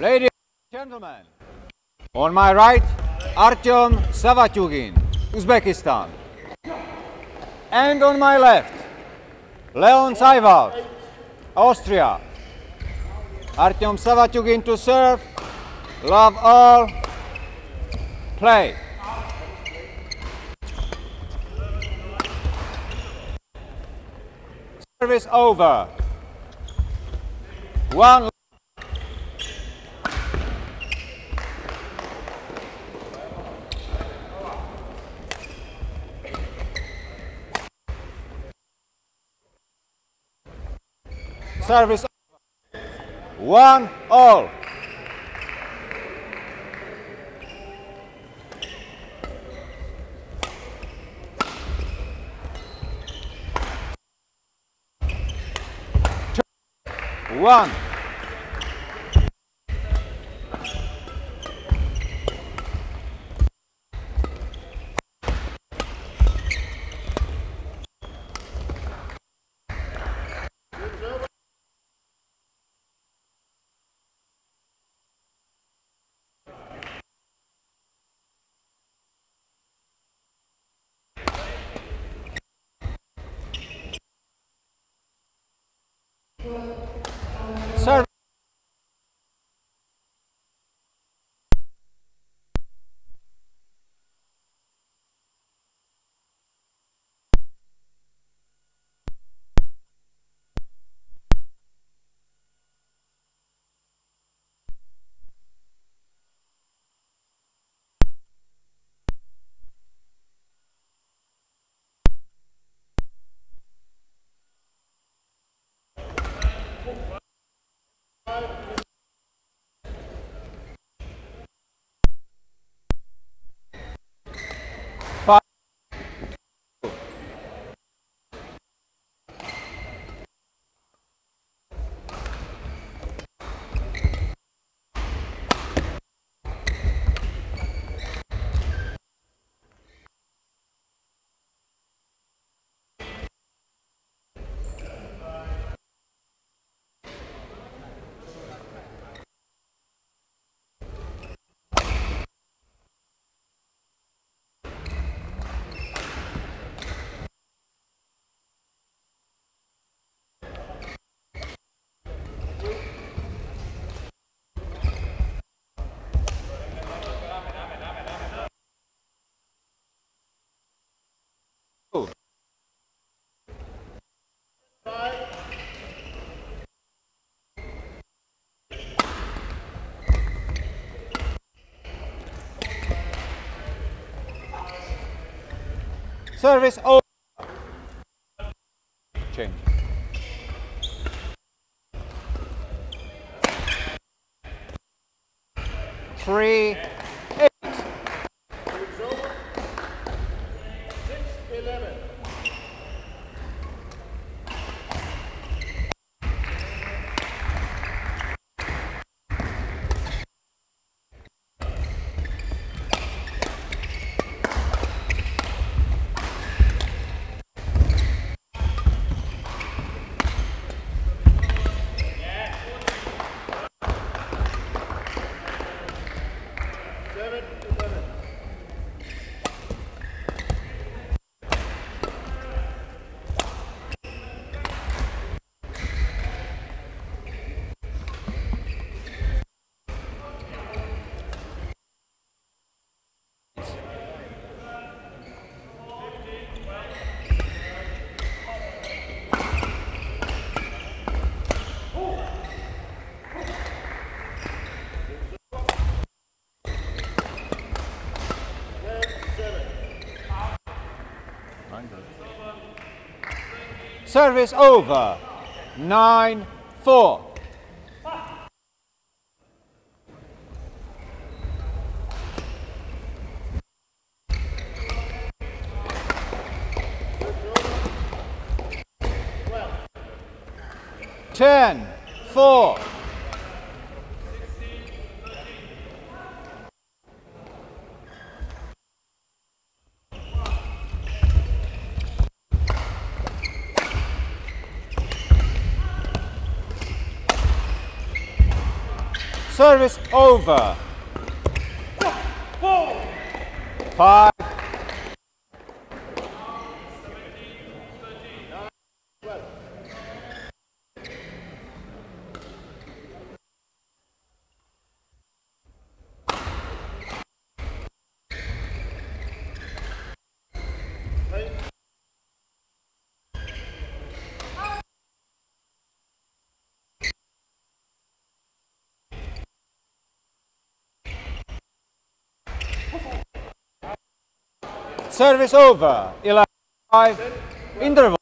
Ladies and gentlemen, on my right, Artyom Savatyugin, Uzbekistan. And on my left, Leon Seiwald, Austria. Artyom Savatyugin to serve, love all, play. Service over. One. Service over. 1-1. One. Service over. Change. Three. Service over. 9-4. Well. 10-4. 10. Service over. 5. 10. Service over, 11-5, interval.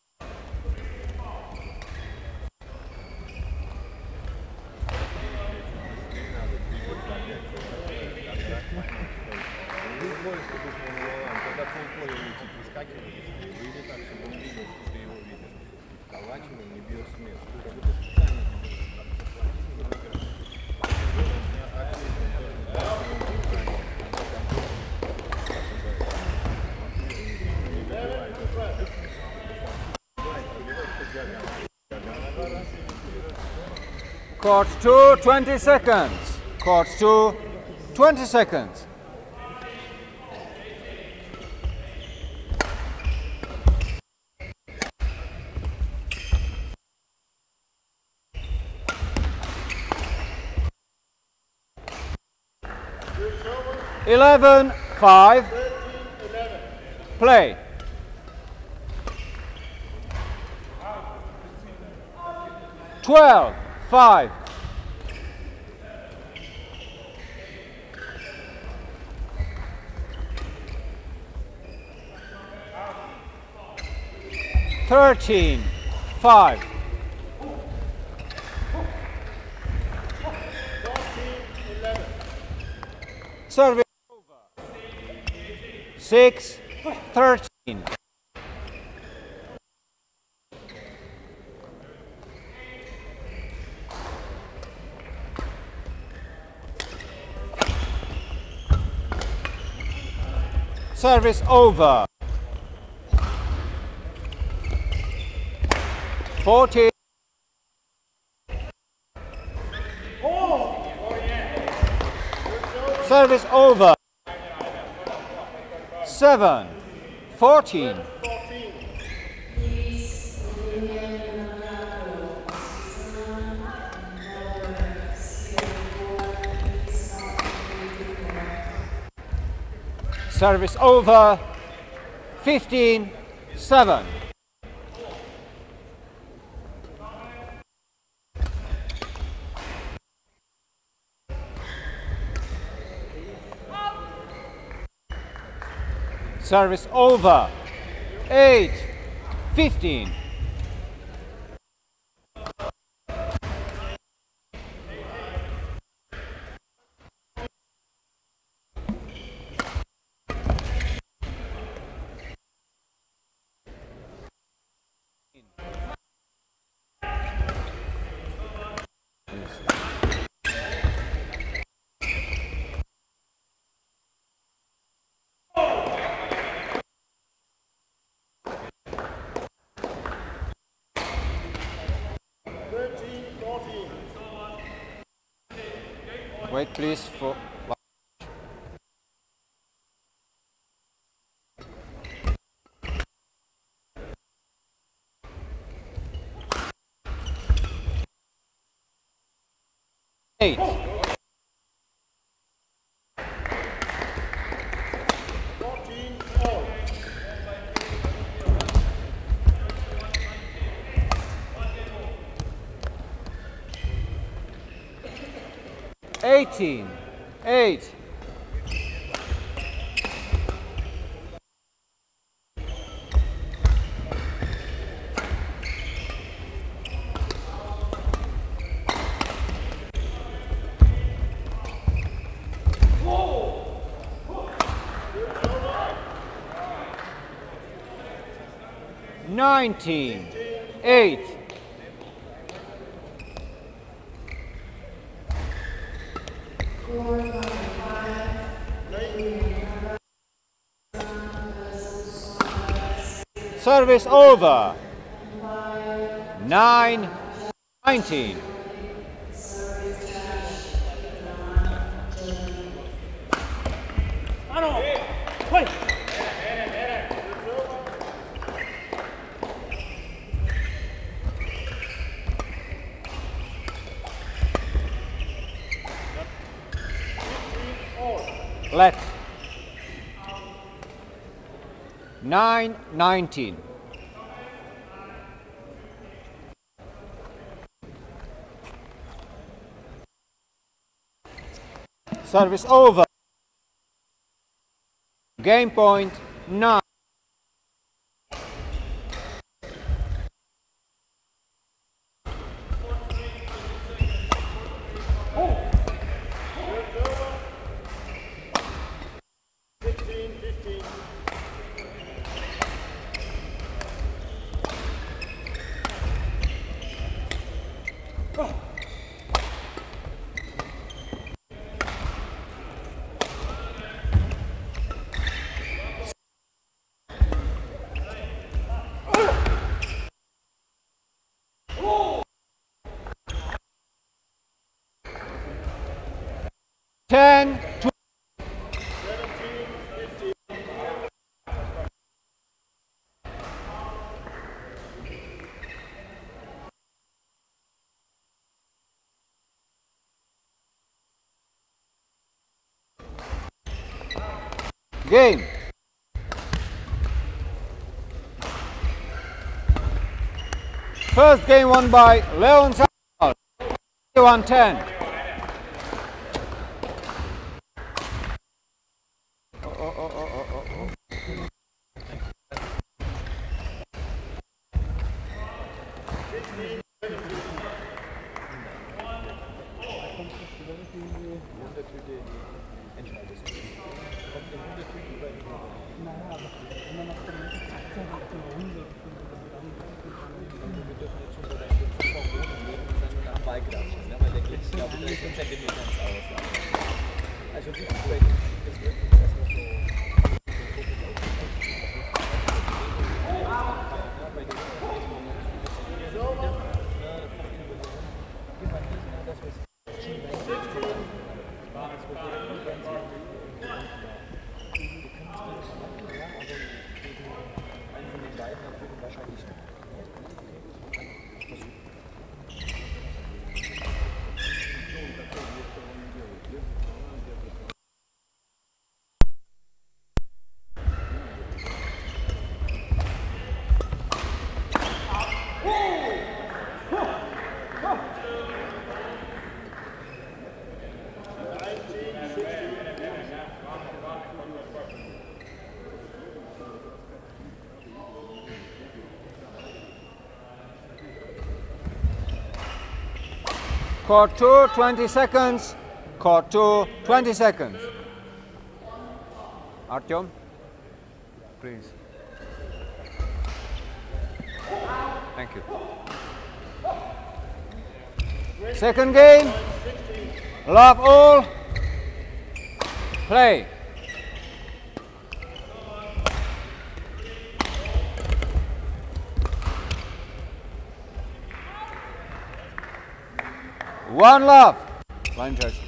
Court 2, 20 seconds. Court 2, 20 seconds. Over. 11-5. 13-11. Play. Out. 12-5. 13-5. 14-11. Service over. 6-13. 10. Service over. 40. Service over. 7-14. Service over. 15 7. Service over. 8, 15. Wait, please, for... Eight. Eight. Nineteen. 8. 5. Service over. 9, 19. Left. 9, 19. 9. Service over. Game point 9. 10, 20. 17, 15. Game. First game won by Leon Seiwald, 21-10. Court 2, 20 seconds. Court 2, 20 seconds. Artyom, please. Thank you. Second game. Love all. Play. One love. Line judge.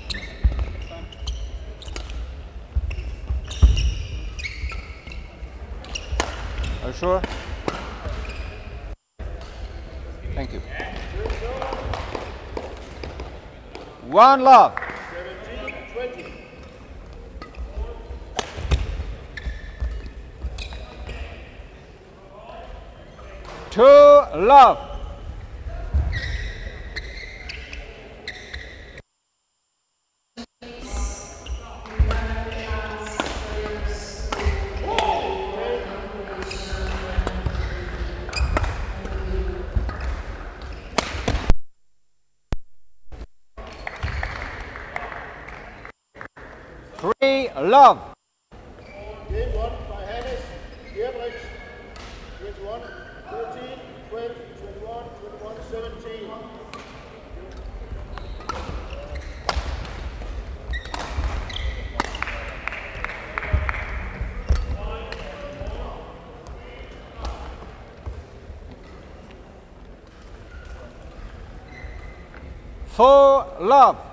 Are you sure? Thank you. One love. 17-20. Two love. Love. Game one by Hannes, Gerbrich, 21, 13, 12, 21, 21, 17. For love.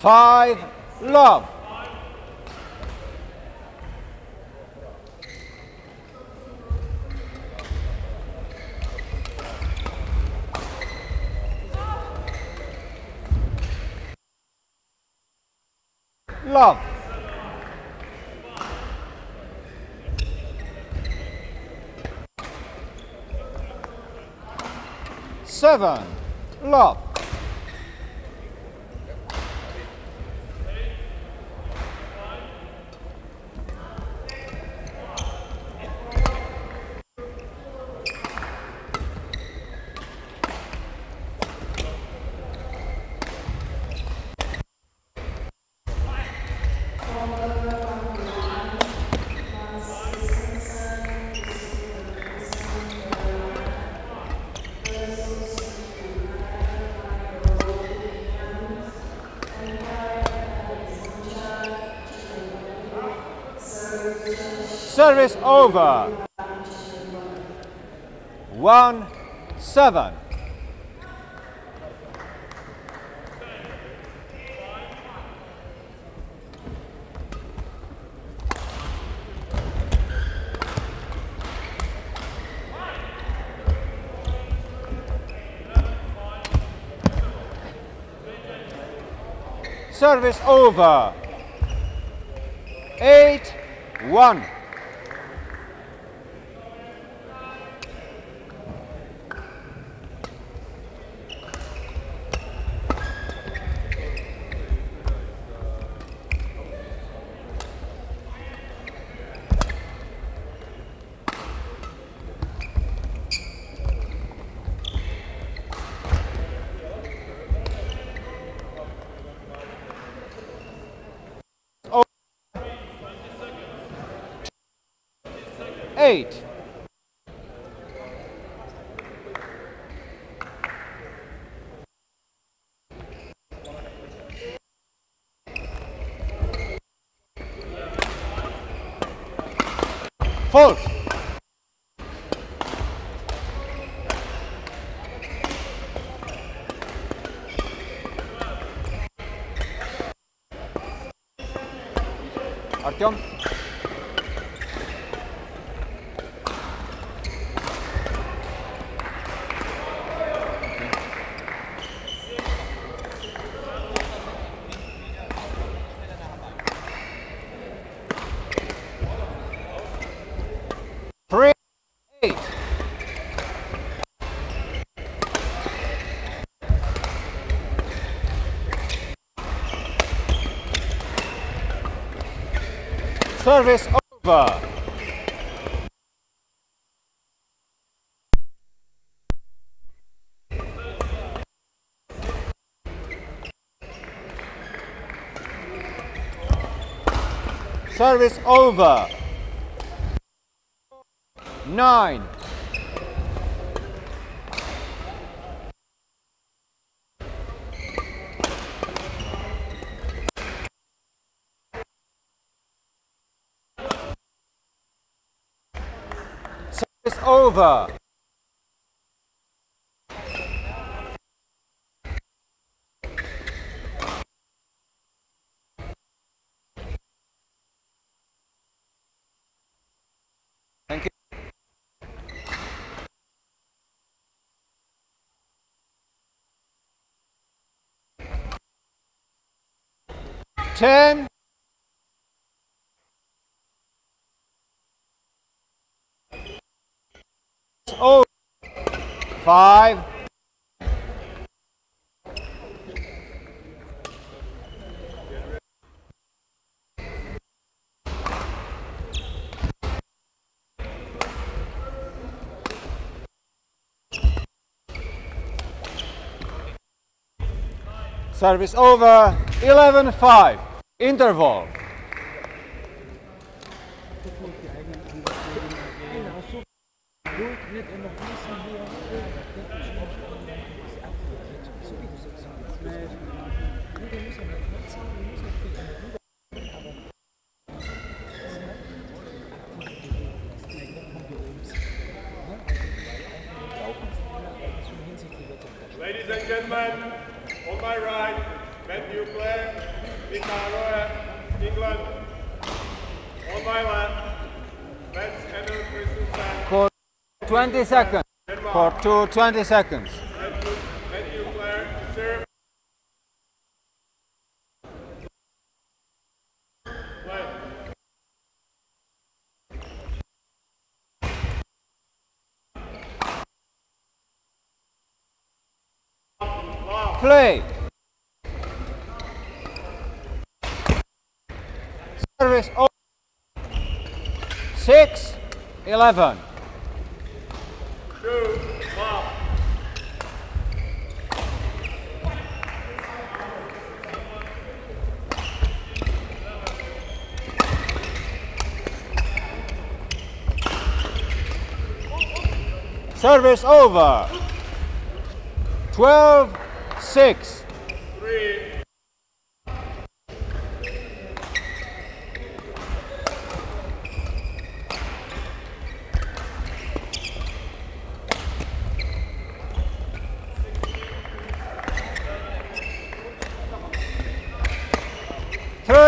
Five love. Love. Seven love. Service over. 1-7. Service over. 8-1. Eight. Fault. Artyom. Eight. Service over. Service over. 9. Service over. 10. Oh, 5. Service over. 11-5. Interval. Ladies and gentlemen, on my right, Ben Uclare, England. On my left, Ben Sander for 20 seconds. For 20 seconds. Ben Uclare to serve. Play. Service over. 6-11. Service over. 12-6. 3.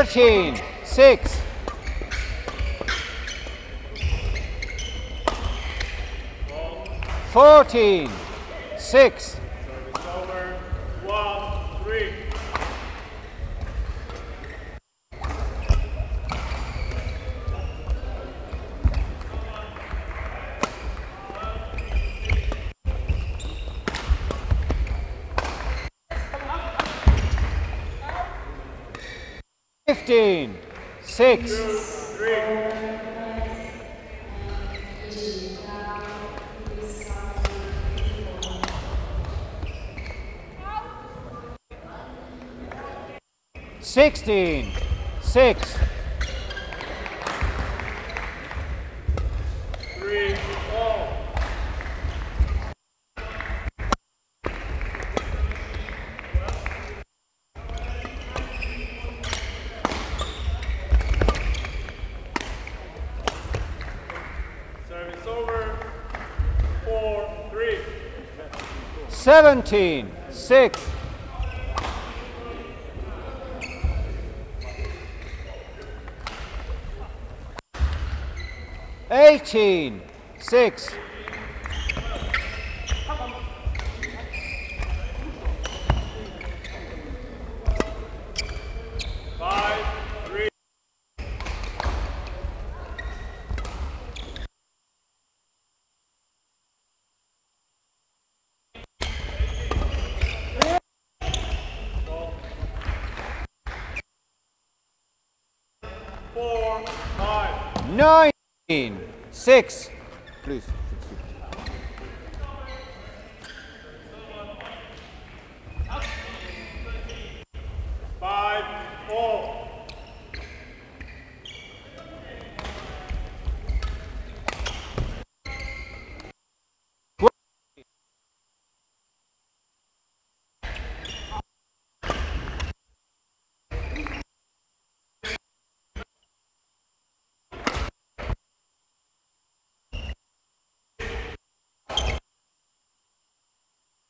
Six. Six. Service over. 1-3. Six. 2-3. Six. 3-4. Service over. 4-3. 17-6. Six. 5-3. 4, 5. 9, 6, please.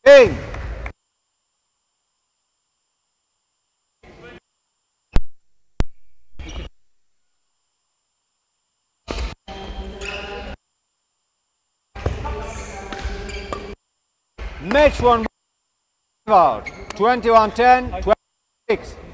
Hey! Match 1 out. 21-10, 26.